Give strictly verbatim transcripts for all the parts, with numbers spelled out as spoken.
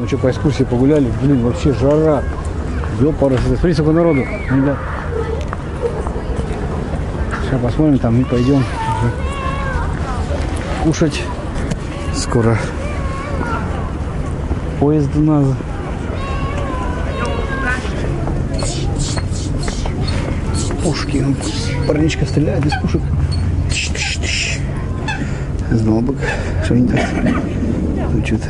Ну что, по экскурсии погуляли, блин, вообще жара. Ёпарас, смотри, сколько народу, ребят. Сейчас посмотрим там и пойдем кушать. Скоро поезд у нас. Пушки. Парничка стреляет из пушек. Знал бы, что не так. Ну что-то.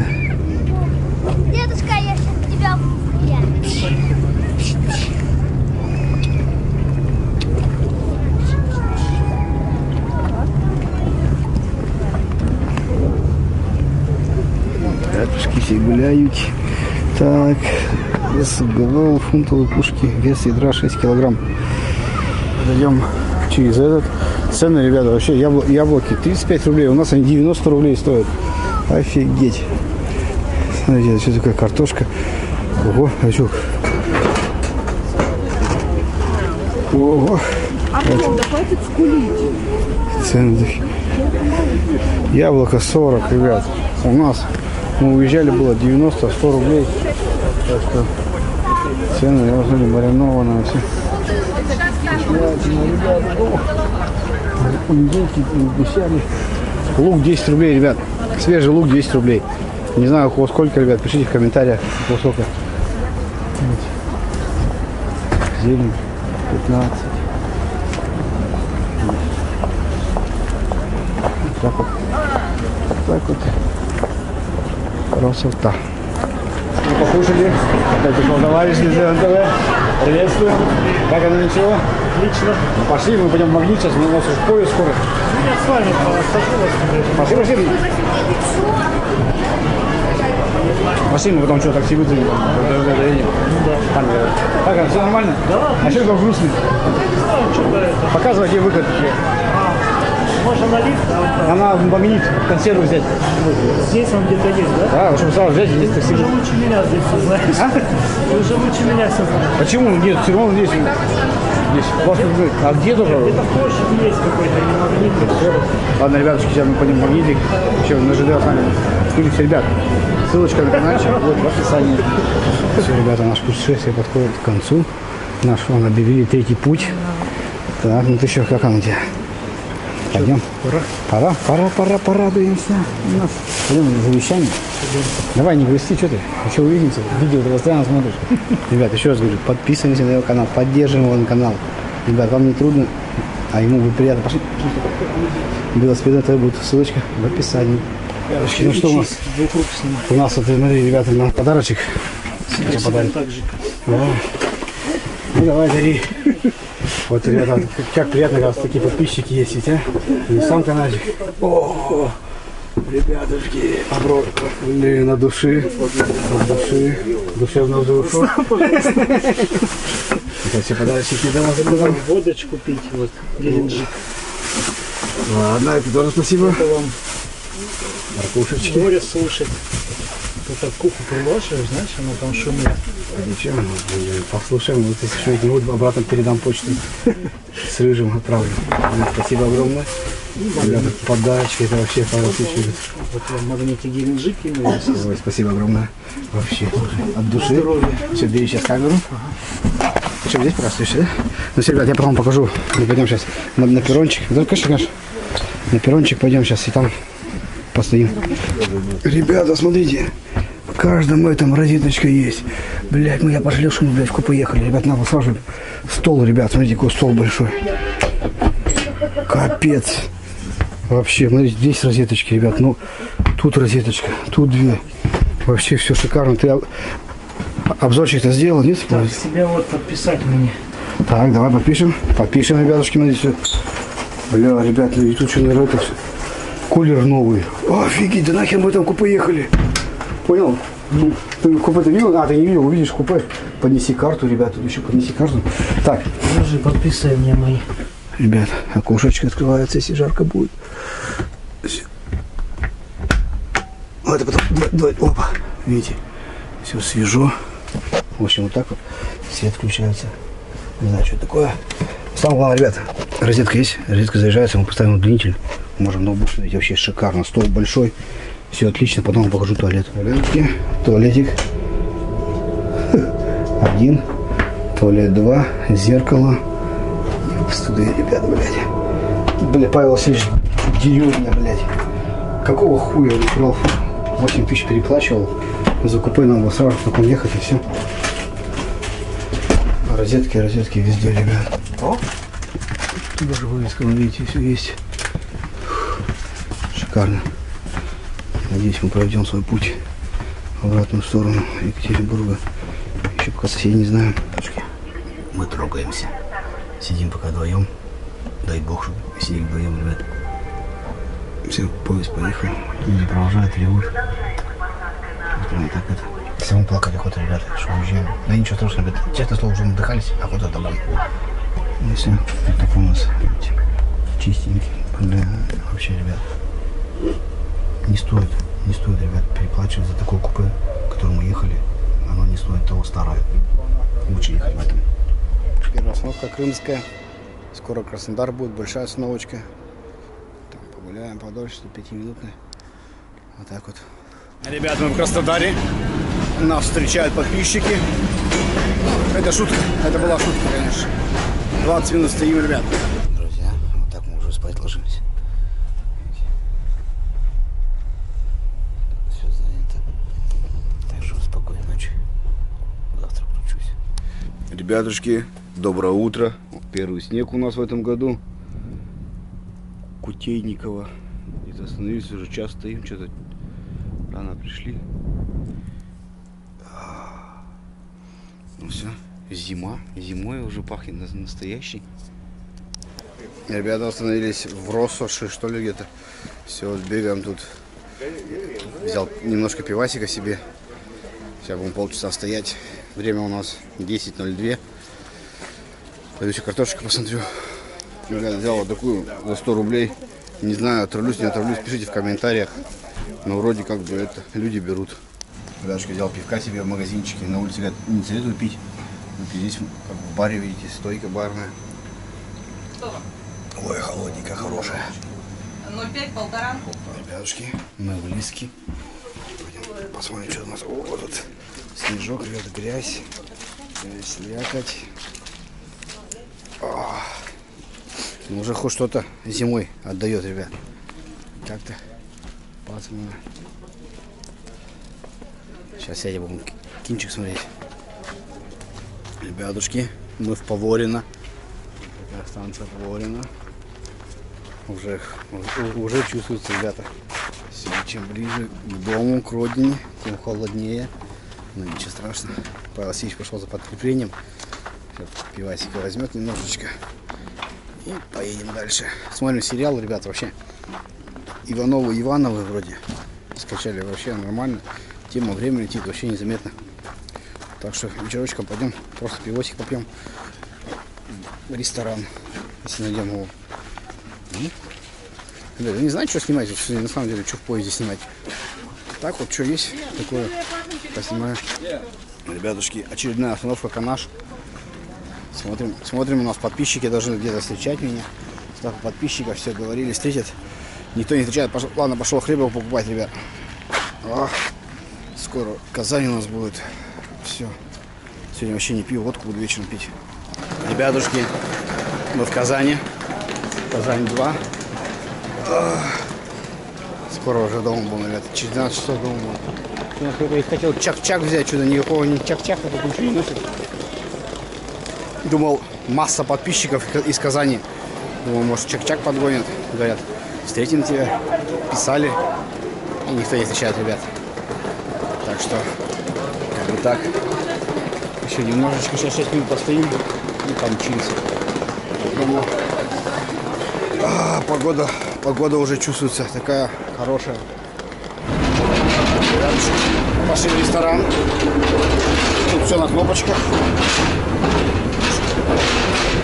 Дедушка, я сейчас тебя приеду. Рядышки все гуляют. Так, вес уголовал фунтовые пушки. Вес ядра шесть килограмм. Идем через этот. Цены, ребята, вообще ябло, яблоки тридцать пять рублей, у нас они девяносто рублей стоят. Офигеть. Смотрите, это что такое, картошка. Ого, а что? Ого. А потом хватит скулить. Цены. Яблоко сорок, ребят. У нас мы уезжали, было девяносто сто рублей. Так что цены, я уже не маринованные все. Лук десять рублей, ребят. Свежий лук десять рублей. Не знаю, у кого сколько, ребят. Пишите в комментариях, у кого сколько. Зелень пятнадцать. Так вот. Так вот. Красота. Мы покушали. Опять пришел товарищ из эн тэ вэ. Приветствую. Как оно, ничего? Отлично. Ну, пошли, мы пойдем в магнит, сейчас у нас уже поезд скоро. Я с вами пошли, пошли. Пошли, пошли, мы потом что, такси вызовем. Да. Так, а все нормально? Да. А что такое грустный? Показывай, где выход. Можно налить? Она в магнит, консерву взять. Здесь он где-то есть, да? Да, чтобы сразу взять, здесь такси. Ты уже лучше меня здесь все знаешь. А? Ты уже лучше меня все знаешь. Почему? Нет, все равно здесь. Здесь. А где тоже? Это в площади есть какой-то магнитик. Ладно, ребятушки, сейчас мы пойдем магнитик. Еще на ЖД с нами. Курите, ребят. Ссылочка на каналчик будет в описании. Все, ребята, наше путешествие подходит к концу. Наш, вон, объявили третий путь. Так, ну ты еще как она тебе? Пойдем. Пора. Пора, пора, пора, порадуемся. У нас время за вещами. Давай, не грусти, что ты? Еще увидимся. Видео ты постоянно смотришь. Ребят, еще раз говорю, подписываемся на его канал, поддерживаем его канал. Ребят, вам не трудно, а ему будет приятно. Пошли. Велосипедное ТВ будет ссылочка в описании. Короче, ну что у нас? У нас, вот, смотри, ребята, нам подарочек. Сейчас подарим. Ну давай, дари. Вот, ребята, как приятно, когда такие подписчики есть ведь, а? И сам каналчик. О, ребятушки, оброк. На души, на души, душевно душу. Это все подарочки. Водочку пить, вот, Геленджик. Ладно, это тоже спасибо. Это вам маркушечки. Море слушать. Тут куху приложишь, знаешь, она там шумит. А ничего, послушаем, вот если что, я обратно передам почту. С рыжим отправлю. Спасибо огромное. Подарочки, это вообще хорошо. Вот вам магнитик Геленджик. Ой, спасибо огромное. Вообще, от души. Все, бери сейчас камеру. Ты что, здесь простишься, да? Ну все, ребят, я потом покажу. Мы пойдем сейчас на, на перрончик. Да, конечно, конечно. На перрончик пойдем сейчас и там постоим. Ребята, смотрите. В каждом этом розеточка есть. Блять, мы я пошли, что мы, блядь, в купе ехали. Ребят, надо сразу стол, ребят. Смотрите, какой стол большой. Капец. Вообще, смотрите, здесь розеточки, ребят. Ну, тут розеточка, тут две. Вообще все шикарно. Ты обзорчик-то сделал, нет? Так, себя вот подписать мне. Так, давай подпишем. Подпишем, ребятушки, надеюсь. Бля, ребят, и тут что, наверное, это все. Кулер новый. Офигеть, да нахер мы там купе ехали. Понял? Ну, ты купе-то видел? А, ты не видел, увидишь купе. Поднеси карту, ребят, тут еще поднеси карту. Так. Подожди, подписывай мне мои. Ребят, окошечко открывается, если жарко будет. Вот, потом, давай, давай, опа. Видите, все свежо. В общем, вот так вот свет включается. Не знаю, что это такое. Самое главное, ребят, розетка есть, розетка заряжается, мы поставим удлинитель. Можем ноутбук смотреть, вообще шикарно, стол большой, Все отлично, потом покажу туалет. Туалетки. Туалетик. Один. Туалет два. Зеркало. В студии, ребята, блядь. Блядь, Павел Сидич, деревня, блядь. Какого хуя он украл? восемь тысяч переплачивал. За купе нам было сразу потом ехать и все. Розетки, розетки везде, ребят. О! Тут даже вывеска, видите, все есть. Шикарно. Надеюсь, мы проведем свой путь в обратную сторону Екатеринбурга. Еще пока соседей не знаем. Мы трогаемся. Сидим пока вдвоем. Дай бог, чтобы сидели вдвоем, ребят. Все, поезд поехал. Люди продолжают ревут. Прям так это. Все, мы плакали, охота, ребята, что уезжаем. Да ничего страшного, ребята. Честно слово, уже надыхались, охота домой. Ну все, вот такой у нас, видите, чистенький. Бля, вообще, ребят, не стоит, не стоит, ребят, переплачивать за такое купе, в котором мы ехали. Оно не стоит того, старое. Лучше ехать в этом. Первая остановка Крымская. Скоро Краснодар будет, большая остановочка. Там погуляем подольше, пятиминутная. Вот так вот. Ребята, мы в Краснодаре. Нас встречают подписчики. Это шутка. Это была шутка, конечно. двадцать минут стоим, ребят. Друзья, вот так мы уже спать ложимся. Все занято. Так что спокойной ночи. Завтра включусь. Ребятушки, доброе утро. Первый снег у нас в этом году. Кутейниково. Где-то остановились, уже час стоим, что-то рано пришли. Ну все, зима. Зимой уже пахнет настоящий. Ребята остановились в Россоши, что ли, где-то. Все, бегаем тут. Взял немножко пивасика себе. Сейчас будем полчаса стоять. Время у нас десять ноль два. Пойду еще картошечку посмотрю. Ребята, взял вот такую за сто рублей. Не знаю, отравлюсь, не отравлюсь. Пишите в комментариях. Но вроде как бы это люди берут. Ребятушка, взял пивка себе в магазинчике. На улице, говорят, не следует пить. Здесь как в баре, видите, стойка барная. Ой, холодненькая, хорошая. ноль пять, полторанку. Ребятушки, мы близки. Пойдем посмотрим, что у нас. О, тут снежок, ребят, грязь. Грязь, лякоть. Ну, уже хоть что-то зимой отдает, ребят. Как-то пацаны. Сейчас сядем, будем кинчик смотреть. Ребятушки, мы в Поворино. Такая станция Поворино. Уже, уже, уже чувствуется, ребята. Все, чем ближе к дому, к родине, тем холоднее. Но ничего страшного. Павел Сидич пошел за подкреплением. Сейчас пивасика возьмет немножечко. И поедем дальше. Смотрим сериал, ребята, вообще. Ивановы, Ивановы вроде. Скачали вообще нормально. Тема времени летит вообще незаметно. Так что вечерочком пойдем, просто пивосик попьем. Ресторан, если найдем его. Я не знаю, что снимать, что, на самом деле, что в поезде снимать. Так вот, что есть такое, поснимаю. Ребятушки, очередная остановка Канаш. Смотрим, смотрим, у нас подписчики должны где-то встречать меня. Ставка подписчиков, все говорили, встретят. Никто не встречает. Пошел, ладно, пошел хлеба покупать, ребят. Ох, скоро Казань у нас будет. Все. Сегодня вообще не пью, водку буду вечером пить. Ребятушки, мы в Казани. Казань два. Скоро уже дома был, ребята. Через двенадцать часов дома был. Я только хотел чак-чак взять, что-то никакого не чак-чака, только ничего не носит. Думал, масса подписчиков из Казани. Думал, может, чак-чак подгонят. Говорят, встретим тебя. Писали. И никто не встречает, ребят. Так что... Вот так. Еще немножечко, сейчас шесть минут постоим и помчимся. А, погода, погода уже чувствуется, такая хорошая. Пошли в ресторан. Тут все на кнопочках.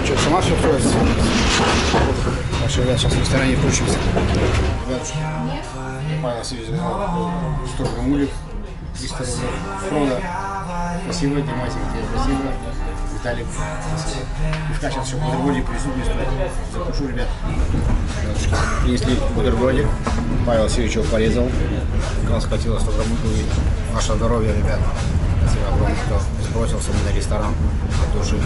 Что, сама все устроится? Пошли, ребят, сейчас в ресторане включимся. Ребятушки, Павел Сидич, сто грамм улик. Быстрого Фрода. Спасибо, Димасик, тебе спасибо. Виталик, спасибо. Пивка сейчас еще бутербродик присутствует. Закушу, ребят. Принесли бутербродик. Павел Сидич его порезал. Нас хватило сто граммов. Наше здоровье, ребят. Спасибо огромное, что сбросился на ресторан от души.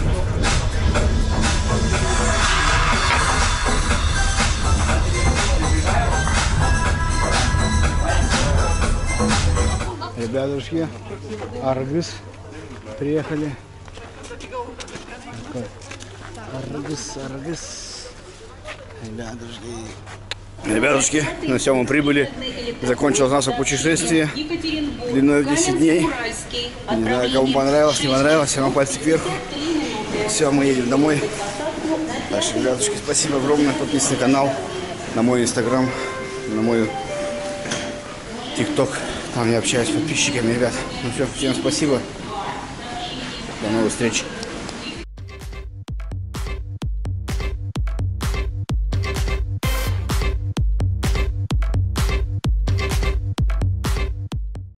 Ребятушки, Агрыз приехали. Агрыз, Агрыз. Ребятушки. Ребятушки, на все мы прибыли. Закончилось наше путешествие длиной в десять дней. Не знаю, кому понравилось, не понравилось, все равно пальцы кверху. Все, мы едем домой. Дальше, ребятушки, спасибо огромное. Подписывайтесь на канал, на мой Instagram, на мой TikTok. Там я общаюсь с подписчиками, ребят. Ну все, всем спасибо. До новых встреч.